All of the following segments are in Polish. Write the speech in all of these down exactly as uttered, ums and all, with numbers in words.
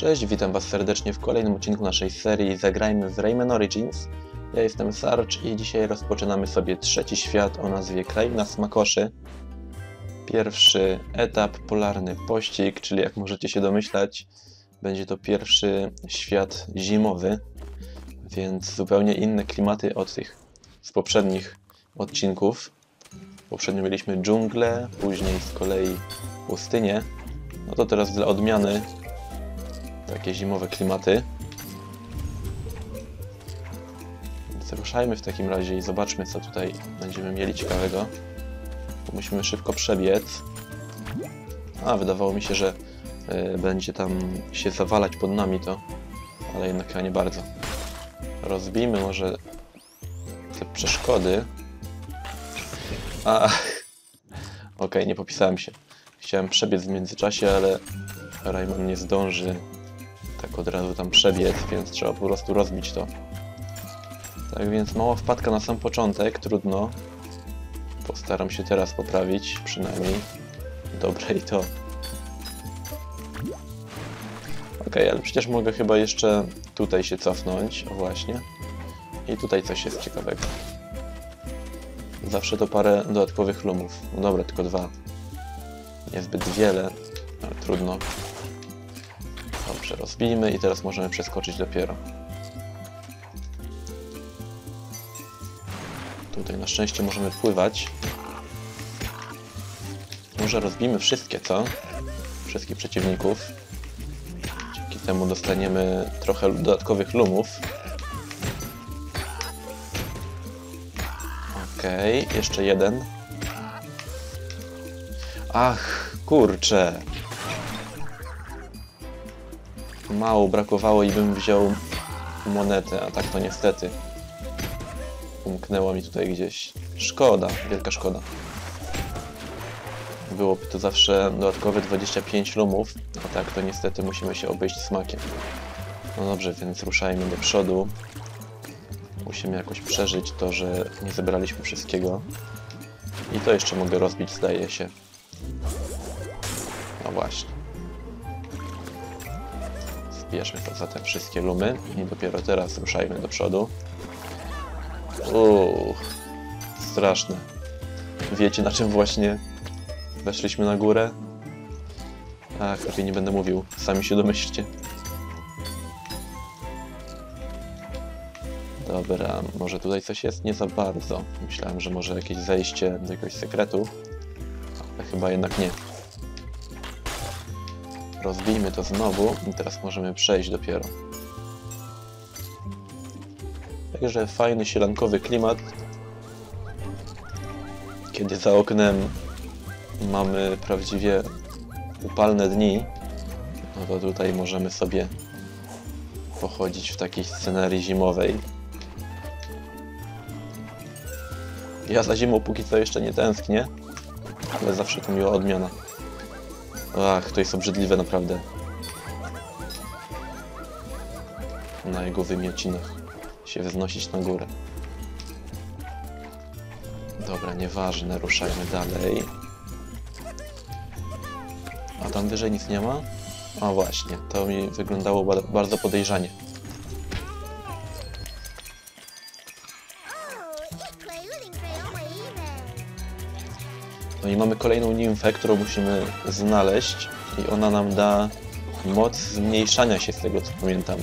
Cześć, witam Was serdecznie w kolejnym odcinku naszej serii Zagrajmy z Rayman Origins. Ja jestem Sarge i dzisiaj rozpoczynamy sobie trzeci świat o nazwie Kraina Smakoszy. Pierwszy etap, Polarny pościg, czyli jak możecie się domyślać, będzie to pierwszy świat zimowy, więc zupełnie inne klimaty od tych z poprzednich odcinków. Poprzednio mieliśmy dżunglę, później z kolei pustynię. No to teraz dla odmiany takie zimowe klimaty. Więc ruszajmy w takim razie i zobaczmy, co tutaj będziemy mieli ciekawego. Tu musimy szybko przebiec. A, wydawało mi się, że y, będzie tam się zawalać pod nami to, ale jednak chyba nie bardzo. Rozbijmy może te przeszkody. A, ok, nie popisałem się. Chciałem przebiec w międzyczasie, ale Rayman nie zdąży tak od razu tam przebiec, więc trzeba po prostu rozbić to. Tak więc mała wpadka na sam początek, trudno. Postaram się teraz poprawić, przynajmniej. Dobre i to. Ok, ale przecież mogę chyba jeszcze tutaj się cofnąć, o właśnie. I tutaj coś jest ciekawego. Zawsze to parę dodatkowych lumów. No dobra, tylko dwa. Niezbyt wiele, ale trudno. Dobrze, rozbijmy i teraz możemy przeskoczyć dopiero. Tutaj na szczęście możemy pływać. Może rozbijmy wszystkie, co? Wszystkich przeciwników. Dzięki temu dostaniemy trochę dodatkowych lumów. Okej, okay, jeszcze jeden. Ach, kurczę. Mało brakowało i bym wziął monetę, a tak to niestety. Umknęła mi tutaj gdzieś. Szkoda, wielka szkoda. Byłoby to zawsze dodatkowe dwadzieścia pięć lumów, a tak to niestety musimy się obejść smakiem. No dobrze, więc ruszajmy do przodu. Musimy jakoś przeżyć to, że nie zebraliśmy wszystkiego. I to jeszcze mogę rozbić, zdaje się. No właśnie. Zbierzmy to zatem wszystkie lumy i dopiero teraz ruszajmy do przodu. Uuu, straszne. Wiecie, na czym właśnie weszliśmy na górę? Ach, lepiej nie będę mówił, sami się domyślcie. Dobra, może tutaj coś jest? Nie za bardzo. Myślałem, że może jakieś zejście do jakiegoś sekretu, ale chyba jednak nie. Rozbijmy to znowu i teraz możemy przejść dopiero. Także fajny, sielankowy klimat. Kiedy za oknem mamy prawdziwie upalne dni, no to tutaj możemy sobie pochodzić w takiej scenerii zimowej. Ja za zimą póki co jeszcze nie tęsknię, ale zawsze to miła odmiana. Ach, to jest obrzydliwe naprawdę. Na jego wymiocinach się wznosić na górę. Dobra, nieważne, ruszajmy dalej. A tam wyżej nic nie ma? A właśnie, to mi wyglądało bardzo podejrzanie. No i mamy kolejną nimfę, którą musimy znaleźć i ona nam da moc zmniejszania się, z tego co pamiętam.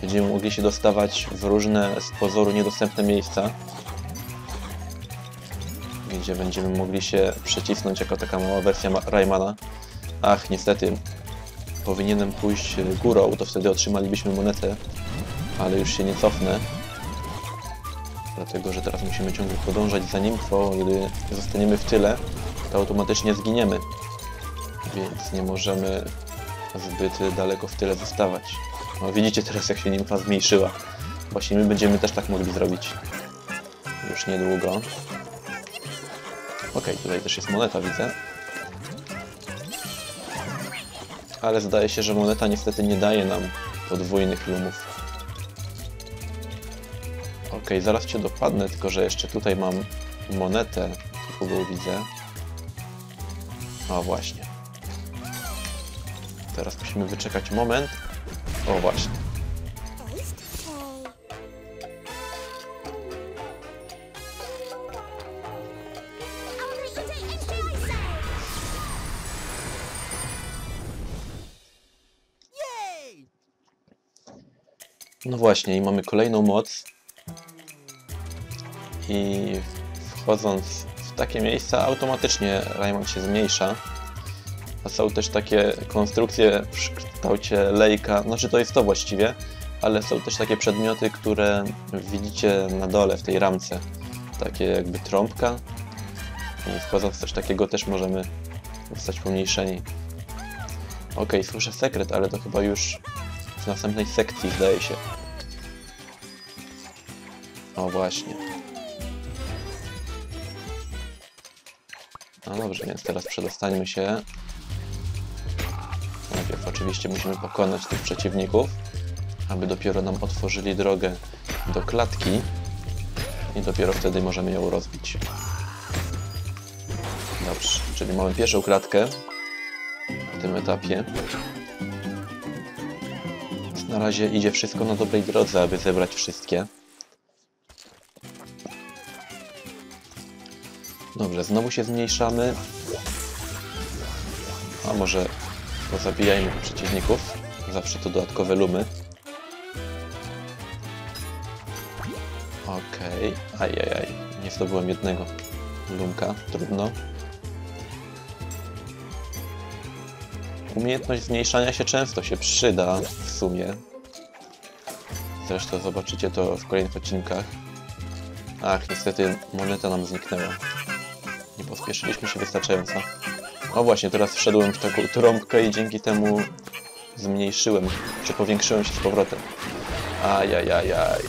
Będziemy mogli się dostawać w różne z pozoru niedostępne miejsca, gdzie będziemy mogli się przecisnąć jako taka mała wersja Raymana. Ach, niestety, powinienem pójść górą, to wtedy otrzymalibyśmy monetę, ale już się nie cofnę. Dlatego, że teraz musimy ciągle podążać za nimfą, kiedy zostaniemy w tyle, to automatycznie zginiemy. Więc nie możemy zbyt daleko w tyle zostawać. No, widzicie teraz, jak się nimfa zmniejszyła. Właśnie my będziemy też tak mogli zrobić. Już niedługo. Okej, okay, tutaj też jest moneta, widzę. Ale zdaje się, że moneta niestety nie daje nam podwójnych lumów. Ok, zaraz cię dopadnę, tylko że jeszcze tutaj mam monetę, którą widzę. A właśnie. Teraz musimy wyczekać moment O właśnie. No właśnie, i mamy kolejną moc. I wchodząc w takie miejsca automatycznie Rayman się zmniejsza. A są też takie konstrukcje w kształcie lejka, znaczy to jest to właściwie, ale są też takie przedmioty, które widzicie na dole w tej ramce. Takie jakby trąbka. I wchodząc w coś takiego też możemy zostać pomniejszeni. Ok, słyszę sekret, ale to chyba już w następnej sekcji, zdaje się. O właśnie. No dobrze, więc teraz przedostańmy się. Najpierw oczywiście musimy pokonać tych przeciwników, aby dopiero nam otworzyli drogę do klatki i dopiero wtedy możemy ją rozbić. Dobrze, czyli mamy pierwszą klatkę w tym etapie. Na razie idzie wszystko na dobrej drodze, aby zebrać wszystkie. Dobrze, znowu się zmniejszamy. A może pozabijajmy przeciwników. Zawsze to dodatkowe lumy. Okej, okay. Ajajaj. Nie zdobyłem jednego lumka, trudno. Umiejętność zmniejszania się często się przyda w sumie. Zresztą zobaczycie to w kolejnych odcinkach. Ach, niestety moneta nam zniknęła. Nie pospieszyliśmy się wystarczająco. O właśnie, teraz wszedłem w taką trąbkę i dzięki temu zmniejszyłem, czy powiększyłem się z powrotem. Ajajajaj.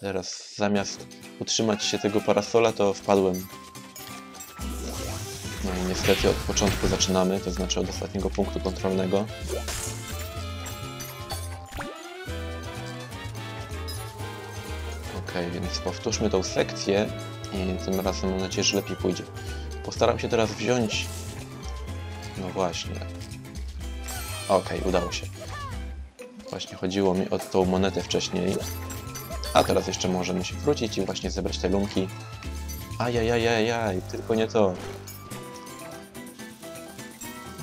Teraz zamiast utrzymać się tego parasola, to wpadłem. No i niestety od początku zaczynamy, to znaczy od ostatniego punktu kontrolnego. Ok, więc powtórzmy tą sekcję i tym razem mam nadzieję, że lepiej pójdzie. Postaram się teraz wziąć... No właśnie. Ok, udało się. Właśnie chodziło mi o tą monetę wcześniej. A teraz jeszcze możemy się wrócić i właśnie zebrać te lumki. Ajajajajaj, tylko nie to.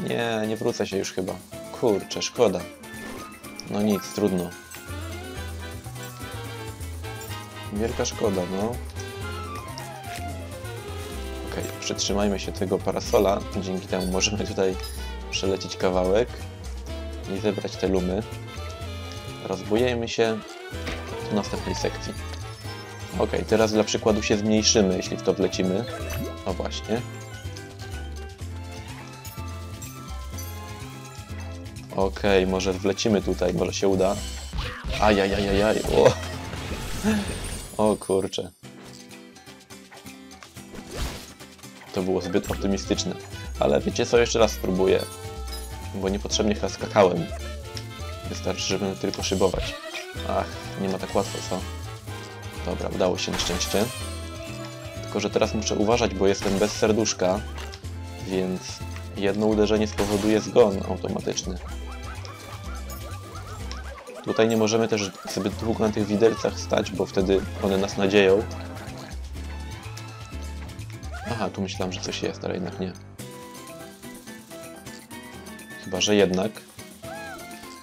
Nie, nie wrócę się już chyba. Kurczę, szkoda. No nic, trudno. Wielka szkoda, no. Okej, przytrzymajmy się tego parasola. Dzięki temu możemy tutaj przelecieć kawałek i zebrać te lumy. Rozbujemy się do następnej sekcji. Okej, teraz dla przykładu się zmniejszymy, jeśli w to wlecimy. O właśnie. Okej, okay, może wlecimy tutaj, może się uda. Ajajajajaj, o! O kurczę. To było zbyt optymistyczne. Ale wiecie co, jeszcze raz spróbuję. Bo niepotrzebnie chyba skakałem. Wystarczy, że będę tylko szybować. Ach, nie ma tak łatwo, co? Dobra, udało się na szczęście. Tylko, że teraz muszę uważać, bo jestem bez serduszka. Więc jedno uderzenie spowoduje zgon automatyczny. Tutaj nie możemy też zbyt długo na tych widelcach stać, bo wtedy one nas nadzieją. Aha, tu myślałem, że coś jest, ale jednak nie. Chyba, że jednak.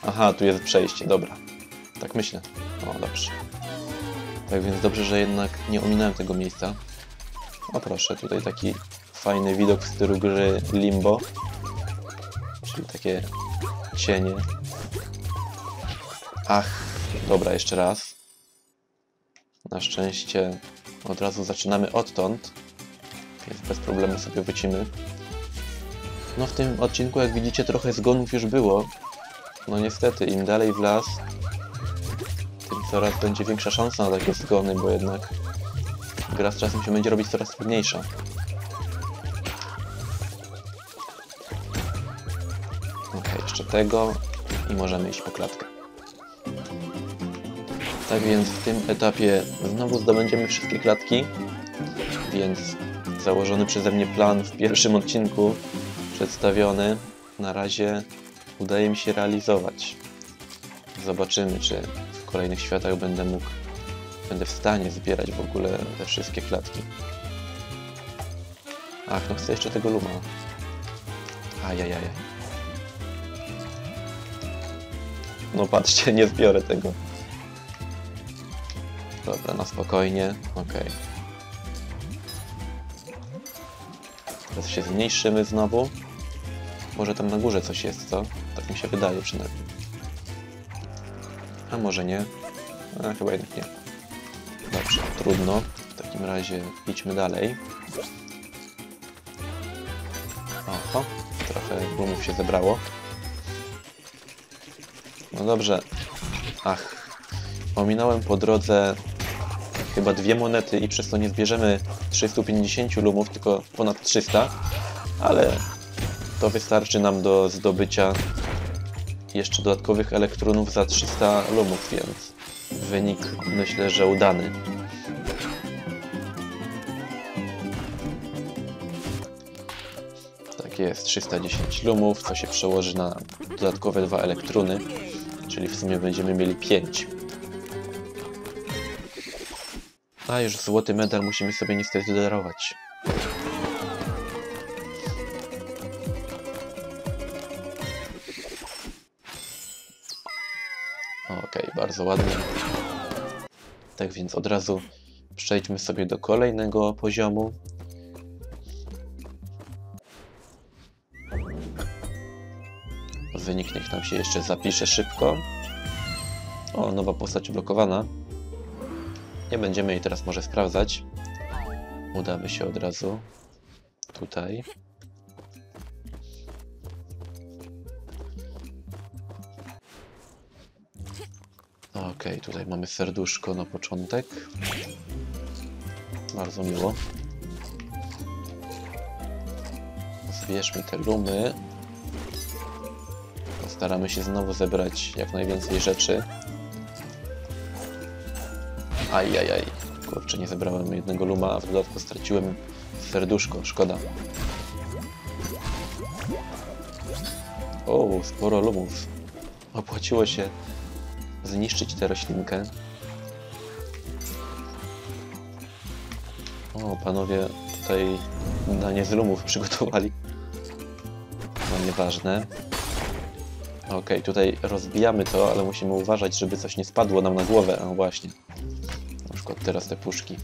Aha, tu jest przejście, dobra. Tak myślę. O, dobrze. Tak więc dobrze, że jednak nie ominąłem tego miejsca. O proszę, tutaj taki fajny widok w stylu gry Limbo. Czyli takie cienie. Ach, dobra, jeszcze raz. Na szczęście od razu zaczynamy odtąd, więc bez problemu sobie wrócimy. No w tym odcinku, jak widzicie, trochę zgonów już było. No niestety, im dalej w las, tym coraz będzie większa szansa na takie zgony, bo jednak gra z czasem się będzie robić coraz trudniejsza. Ok, jeszcze tego i możemy iść po klatkę. Tak więc w tym etapie znowu zdobędziemy wszystkie klatki, więc założony przeze mnie plan w pierwszym odcinku przedstawiony na razie udaje mi się realizować. zobaczymy, czy w kolejnych światach będę mógł, będę w stanie zbierać w ogóle te wszystkie klatki. Ach, no chcę jeszcze tego luma. Ajajaj. No patrzcie, nie zbiorę tego. Dobra, na spokojnie. Okej. Okay. Teraz się zmniejszymy znowu. Może tam na górze coś jest, co? Tak mi się wydaje przynajmniej. A może nie? A, chyba jednak nie. Dobrze, trudno. W takim razie idźmy dalej. Oho, trochę boomów się zebrało. No dobrze. Ach, ominąłem po drodze chyba dwie monety i przez to nie zbierzemy trzystu pięćdziesięciu lumów, tylko ponad trzysta, ale to wystarczy nam do zdobycia jeszcze dodatkowych elektronów za trzysta lumów, więc wynik myślę, że udany. Tak jest, trzysta dziesięć lumów, co się przełoży na dodatkowe dwa elektrony, czyli w sumie będziemy mieli pięć. A już złoty medal musimy sobie niestety darować. Okej, bardzo ładnie. Tak więc od razu przejdźmy sobie do kolejnego poziomu. Wynik niech nam się jeszcze zapisze szybko. O, nowa postać blokowana. Nie będziemy jej teraz może sprawdzać. Udamy się od razu tutaj. Okej, okay, tutaj mamy serduszko na początek. Bardzo miło. Zbierzmy te lumy. Staramy się znowu zebrać jak najwięcej rzeczy. Ajajaj, kurczę, nie zebrałem jednego luma, a w dodatku straciłem serduszko, szkoda. O, sporo lumów. Opłaciło się zniszczyć tę roślinkę. O, panowie tutaj danie z lumów przygotowali. No nieważne. Okej, okay, tutaj rozbijamy to, ale musimy uważać, żeby coś nie spadło nam na głowę. No właśnie. Na przykład teraz te puszki.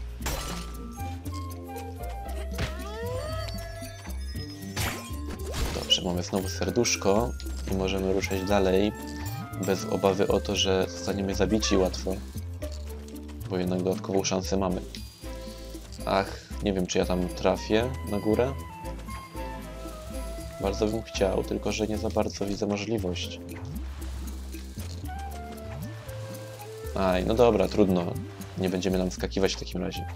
Dobrze, mamy znowu serduszko i możemy ruszać dalej bez obawy o to, że zostaniemy zabici łatwo. Bo jednak dodatkową szansę mamy. Ach, nie wiem, czy ja tam trafię na górę. Bardzo bym chciał, tylko że nie za bardzo widzę możliwość. Aj, no dobra, trudno. Nie będziemy nam skakiwać w takim razie.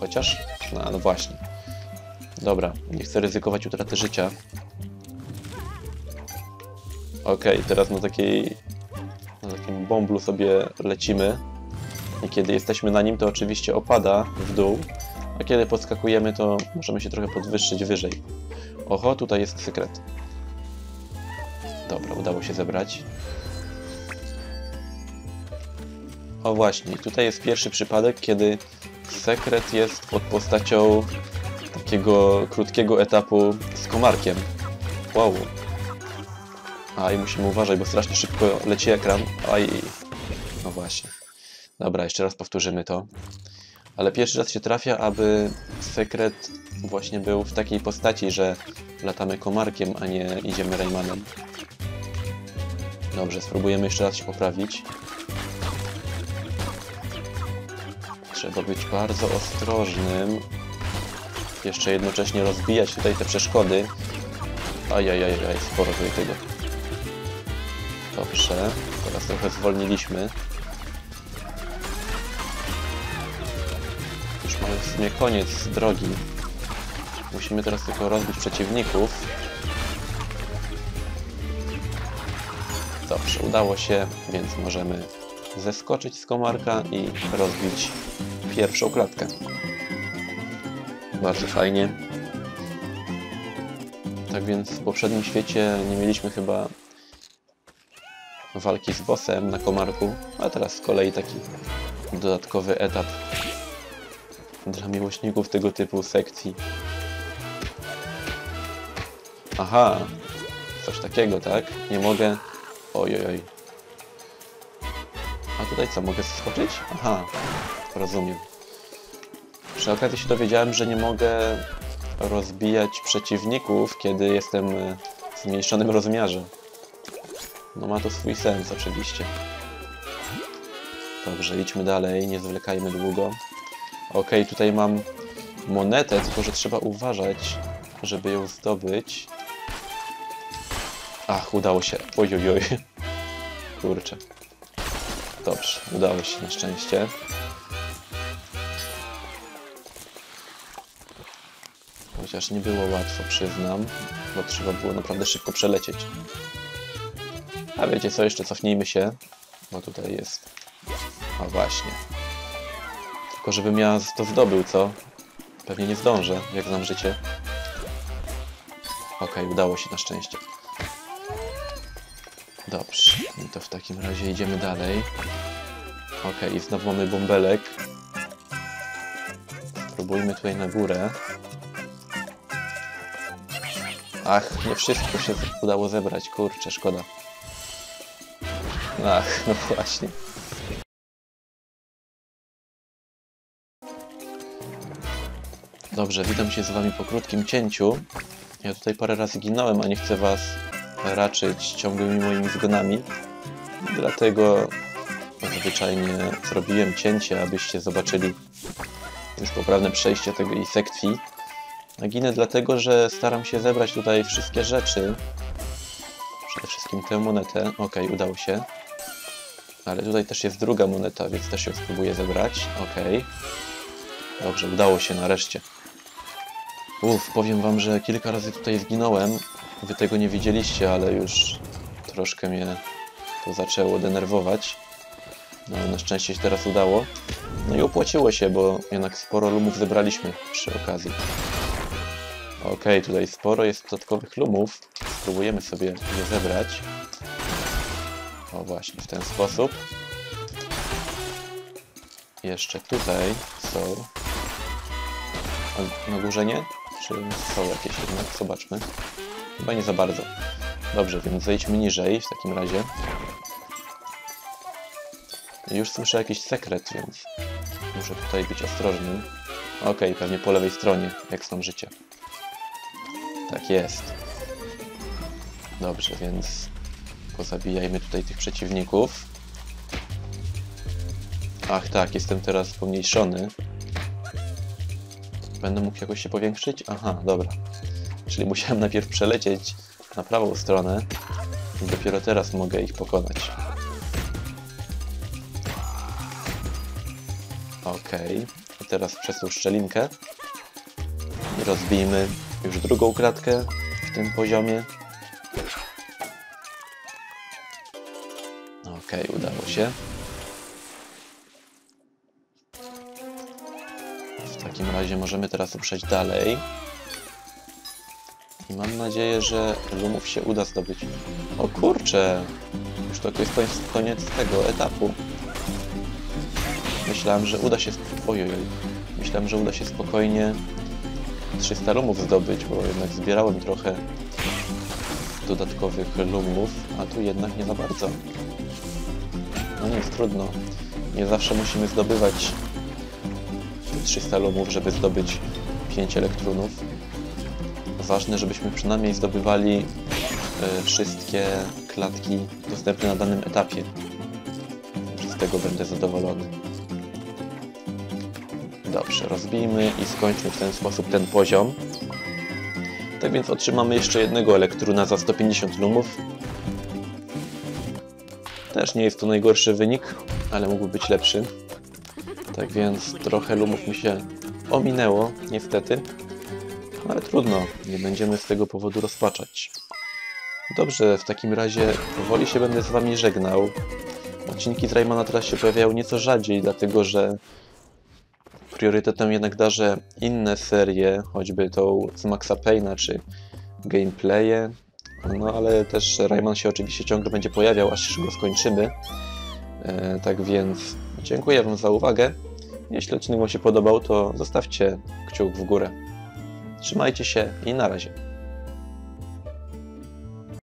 Chociaż? No, no właśnie. Dobra, nie chcę ryzykować utraty życia. Okej, okay, teraz na takiej... na takim bąblu sobie lecimy. I kiedy jesteśmy na nim, to oczywiście opada w dół. A kiedy podskakujemy, to możemy się trochę podwyższyć wyżej. Oho, tutaj jest sekret. Dobra, udało się zebrać. O właśnie, tutaj jest pierwszy przypadek, kiedy sekret jest pod postacią takiego krótkiego etapu z komarkiem. Wow. A i musimy uważać, bo strasznie szybko leci ekran. Aj. No właśnie. Dobra, jeszcze raz powtórzymy to. Ale pierwszy raz się trafia, aby sekret właśnie był w takiej postaci, że latamy komarkiem, a nie idziemy Raymanem. Dobrze, spróbujemy jeszcze raz się poprawić. Trzeba być bardzo ostrożnym. Jeszcze jednocześnie rozbijać tutaj te przeszkody. Ajajajaj, sporo tutaj tego. Dobrze, teraz trochę zwolniliśmy. Mamy w sumie koniec drogi. Musimy teraz tylko rozbić przeciwników. Dobrze, udało się, więc możemy zeskoczyć z komarka i rozbić pierwszą klatkę. Bardzo fajnie. Tak więc w poprzednim świecie nie mieliśmy chyba walki z bossem na komarku, a teraz z kolei taki dodatkowy etap dla miłośników tego typu sekcji. Aha, coś takiego, tak? Nie mogę... Ojojoj. A tutaj co, mogę skoczyć? Aha, rozumiem. Przy okazji się dowiedziałem, że nie mogę rozbijać przeciwników, kiedy jestem w zmniejszonym rozmiarze. No ma to swój sens oczywiście. Dobrze, idźmy dalej, nie zwlekajmy długo. Okej, tutaj mam monetę, tylko że trzeba uważać, żeby ją zdobyć. Ach, udało się. Ojojoj. Kurczę. Dobrze, udało się na szczęście. Chociaż nie było łatwo, przyznam, bo trzeba było naprawdę szybko przelecieć. A wiecie co, jeszcze cofnijmy się, bo tutaj jest... A właśnie. Tylko żebym ja to zdobył, co? Pewnie nie zdążę, jak znam życie. Okej, udało się na szczęście. Dobrze, no to w takim razie idziemy dalej. Okej, znowu mamy bąbelek. Spróbujmy tutaj na górę. Ach, nie wszystko się udało zebrać, kurczę, szkoda. Ach, no właśnie. Dobrze, witam się z wami po krótkim cięciu. Ja tutaj parę razy ginąłem, a nie chcę was raczyć ciągłymi moimi zgonami. Dlatego zwyczajnie zrobiłem cięcie, abyście zobaczyli już poprawne przejście tej sekcji. A ginę dlatego, że staram się zebrać tutaj wszystkie rzeczy. Przede wszystkim tę monetę. Okej, udało się. Ale tutaj też jest druga moneta, więc też ją spróbuję zebrać. Okej. Dobrze, udało się nareszcie. Uff, powiem wam, że kilka razy tutaj zginąłem. Wy tego nie widzieliście, ale już troszkę mnie to zaczęło denerwować. No, na szczęście się teraz udało. No i opłaciło się, bo jednak sporo lumów zebraliśmy przy okazji. Okej, tutaj sporo jest dodatkowych lumów. Spróbujemy sobie je zebrać. O właśnie, w ten sposób. Jeszcze tutaj są... A na górze nie? Czy są jakieś jednak? Zobaczmy. Chyba nie za bardzo. Dobrze, więc zejdźmy niżej w takim razie. Już słyszę jakiś sekret, więc muszę tutaj być ostrożny. Okej, pewnie po lewej stronie, jak znam życie. Tak jest. Dobrze, więc pozabijajmy tutaj tych przeciwników. Ach tak, jestem teraz pomniejszony. Będę mógł jakoś się powiększyć? Aha, dobra. Czyli musiałem najpierw przelecieć na prawą stronę i dopiero teraz mogę ich pokonać. Okej, a teraz przez tą szczelinkę i rozbijmy już drugą kratkę w tym poziomie. Okej, udało się. W takim razie możemy teraz ruszać dalej. I mam nadzieję, że lumów się uda zdobyć. O kurczę! Już to jest koniec, koniec tego etapu. Myślałem, że uda się... Ojojoj. Myślałem, że uda się spokojnie trzysta lumów zdobyć, bo jednak zbierałem trochę dodatkowych lumów, a tu jednak nie za bardzo. No nic, trudno. Nie zawsze musimy zdobywać trzysta lumów, żeby zdobyć pięć elektronów. Ważne, żebyśmy przynajmniej zdobywali y, wszystkie klatki dostępne na danym etapie. Z tego będę zadowolony. Dobrze, rozbijmy i skończmy w ten sposób ten poziom. Tak więc otrzymamy jeszcze jednego elektruna za sto pięćdziesiąt lumów. Też nie jest to najgorszy wynik, ale mógłby być lepszy. Tak więc trochę lumów mi się ominęło, niestety. Ale trudno, nie będziemy z tego powodu rozpaczać. Dobrze, w takim razie powoli się będę z wami żegnał. Odcinki z Raymana teraz się pojawiają nieco rzadziej, dlatego że priorytetem jednak darzę inne serie, choćby tą z Maxa Payne'a, czy gameplaye, No ale też Rayman się oczywiście ciągle będzie pojawiał, aż go skończymy. E, tak więc dziękuję Wam za uwagę. Jeśli odcinek Wam się podobał, to zostawcie kciuk w górę. Trzymajcie się i na razie.